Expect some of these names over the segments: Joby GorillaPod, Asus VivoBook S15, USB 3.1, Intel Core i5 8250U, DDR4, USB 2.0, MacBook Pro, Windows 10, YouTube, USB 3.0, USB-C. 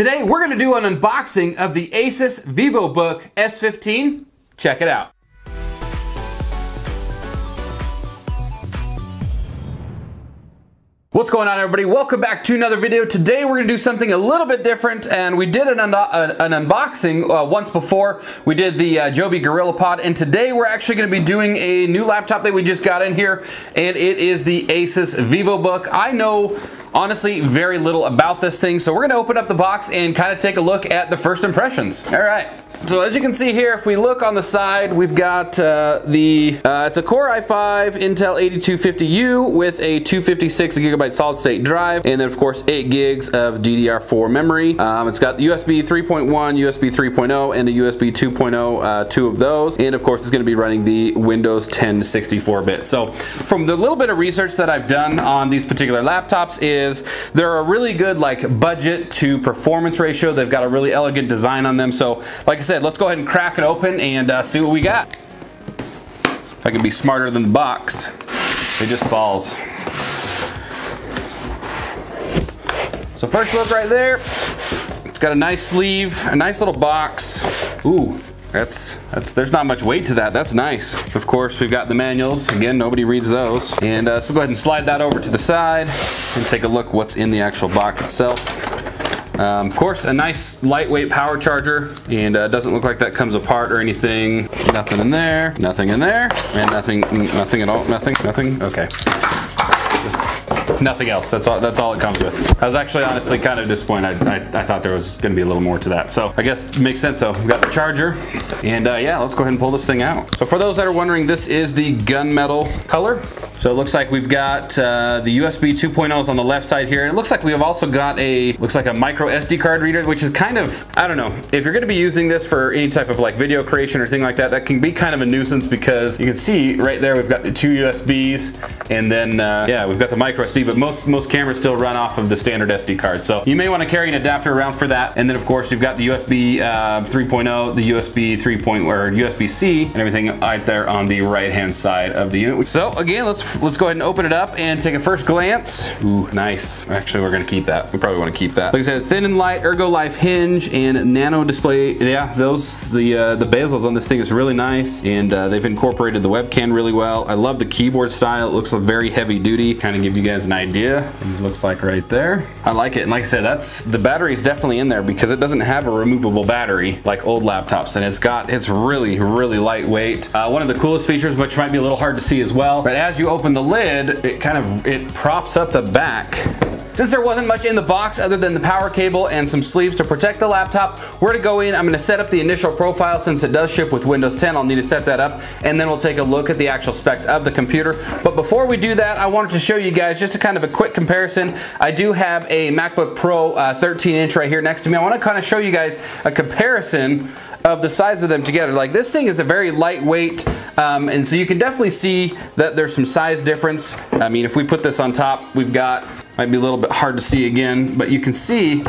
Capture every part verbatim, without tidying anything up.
Today we're going to do an unboxing of the Asus VivoBook S fifteen. Check it out. What's going on, everybody? Welcome back to another video. Today we're going to do something a little bit different, and we did an, un an, an unboxing uh, once before. We did the uh, Joby GorillaPod, and today we're actually going to be doing a new laptop that we just got in here, and it is the Asus VivoBook. I know honestly very little about this thing, so we're going to open up the box and kind of take a look at the first impressions. All right. So as you can see here, if we look on the side, we've got uh, the, uh, it's a Core i five Intel eighty-two fifty U with a two hundred fifty-six gigabyte solid state drive, and then of course eight gigs of D D R four memory. Um, it's got U S B three point one, U S B three point oh, and a U S B two point oh, uh, two of those, and of course it's going to be running the Windows ten sixty-four bit. So from the little bit of research that I've done on these particular laptops is they're a really good like budget to performance ratio. They've got a really elegant design on them, so like I said, let's go ahead and crack it open and uh, see what we got. If I can be smarter than the box, it just falls. So first look right there, it's got a nice sleeve, a nice little box. Ooh, that's, that's there's not much weight to that. That's nice. Of course, we've got the manuals. Again, nobody reads those. And uh, so go ahead and slide that over to the side and take a look what's in the actual box itself. Um, of course, a nice lightweight power charger, and uh, doesn't look like that comes apart or anything. Nothing in there, nothing in there, and nothing, nothing at all, nothing, nothing, okay. Just nothing else, that's all, that's all it comes with. I was actually honestly kind of disappointed. I, I, I thought there was gonna be a little more to that. So I guess it makes sense though. We've got the charger, and uh, yeah, let's go ahead and pull this thing out. So for those that are wondering, this is the gunmetal color. So it looks like we've got uh, the U S B two point ohs on the left side here. And it looks like we have also got a, looks like a micro S D card reader, which is kind of, I don't know, if you're gonna be using this for any type of like video creation or thing like that, that can be kind of a nuisance because you can see right there, we've got the two U S Bs, and then, uh, yeah, we've got the micro S D, but most, most cameras still run off of the standard S D card. So you may wanna carry an adapter around for that. And then of course, you've got the U S B uh, three point oh, the U S B three point one, or U S B C, and everything right there on the right-hand side of the unit. So again, let's Let's go ahead and open it up and take a first glance. Ooh, nice. Actually, we're gonna keep that. We probably wanna keep that. Like I said, thin and light, ergo life hinge, and nano display. Yeah, those, the uh, the bezels on this thing is really nice, and uh, they've incorporated the webcam really well. I love the keyboard style. It looks very heavy duty. Kind of give you guys an idea what this looks like right there. I like it, and like I said, that's, the battery is definitely in there because it doesn't have a removable battery like old laptops, and it's got, it's really, really lightweight. Uh, one of the coolest features, which might be a little hard to see as well, but as you open the lid, it kind of, it props up the back. Since there wasn't much in the box other than the power cable and some sleeves to protect the laptop, we're gonna go in, I'm gonna set up the initial profile since it does ship with Windows ten, I'll need to set that up, and then we'll take a look at the actual specs of the computer. But before we do that, I wanted to show you guys just a kind of a quick comparison. I do have a MacBook Pro uh, thirteen inch right here next to me. I wanna kind of show you guys a comparison of the size of them together. Like this thing is a very lightweight, um, and so you can definitely see that there's some size difference. I mean, if we put this on top, we've got, might be a little bit hard to see again, but you can see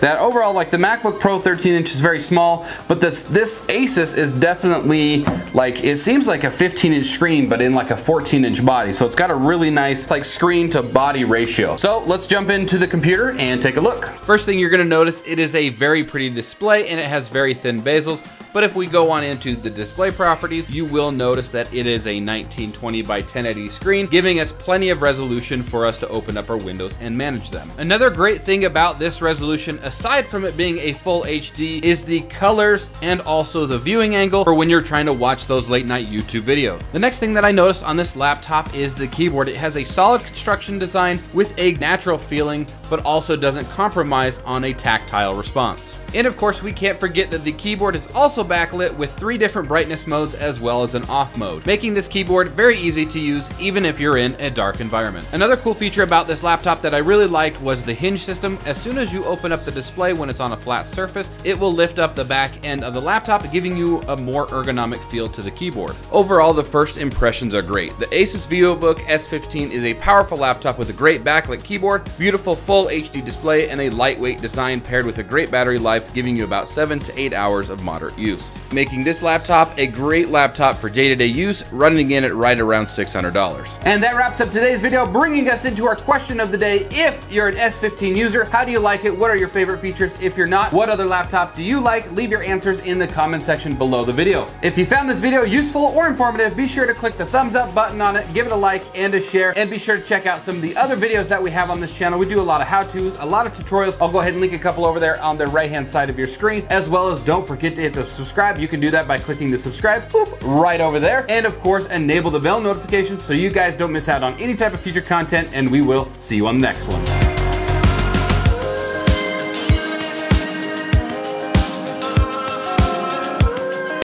that overall, like the MacBook Pro thirteen inch is very small, but this this Asus is definitely like, it seems like a fifteen inch screen, but in like a fourteen inch body. So it's got a really nice like screen to body ratio. So let's jump into the computer and take a look. First thing you're gonna notice, it is a very pretty display and it has very thin bezels. But if we go on into the display properties, you will notice that it is a nineteen twenty by ten eighty screen, giving us plenty of resolution for us to open up our windows and manage them. Another great thing about this resolution, aside from it being a full H D, is the colors and also the viewing angle for when you're trying to watch those late night YouTube videos. The next thing that I noticed on this laptop is the keyboard. It has a solid construction design with a natural feeling, but also doesn't compromise on a tactile response. And of course, we can't forget that the keyboard is also backlit with three different brightness modes as well as an off mode, making this keyboard very easy to use even if you're in a dark environment. Another cool feature about this laptop that I really liked was the hinge system. As soon as you open up the display when it's on a flat surface, it will lift up the back end of the laptop, giving you a more ergonomic feel to the keyboard. Overall, the first impressions are great. The Asus VivoBook S fifteen is a powerful laptop with a great backlit keyboard, beautiful full full H D display, and a lightweight design paired with a great battery life, giving you about seven to eight hours of moderate use, making this laptop a great laptop for day-to-day use, running in at right around six hundred dollars. And that wraps up today's video, bringing us into our question of the day. If you're an S fifteen user, how do you like it? What are your favorite features? If you're not, what other laptop do you like? Leave your answers in the comment section below the video. If you found this video useful or informative, be sure to click the thumbs up button on it, give it a like and a share, and be sure to check out some of the other videos that we have on this channel. We do a lot of how-tos, a lot of tutorials. I'll go ahead and link a couple over there on the right-hand side of your screen, as well as don't forget to hit the subscribe. You can do that by clicking the subscribe, boop, right over there. And of course, enable the bell notification so you guys don't miss out on any type of future content, and we will see you on the next one.